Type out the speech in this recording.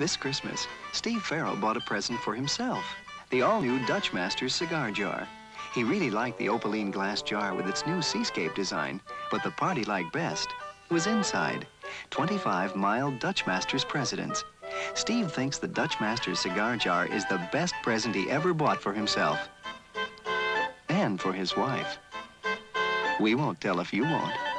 This Christmas, Steve Farrell bought a present for himself, the all-new Dutch Masters cigar jar. He really liked the opaline glass jar with its new seascape design, but the part he liked best was inside. 25 mild Dutch Masters presidents. Steve thinks the Dutch Masters cigar jar is the best present he ever bought for himself. And for his wife. We won't tell if you won't.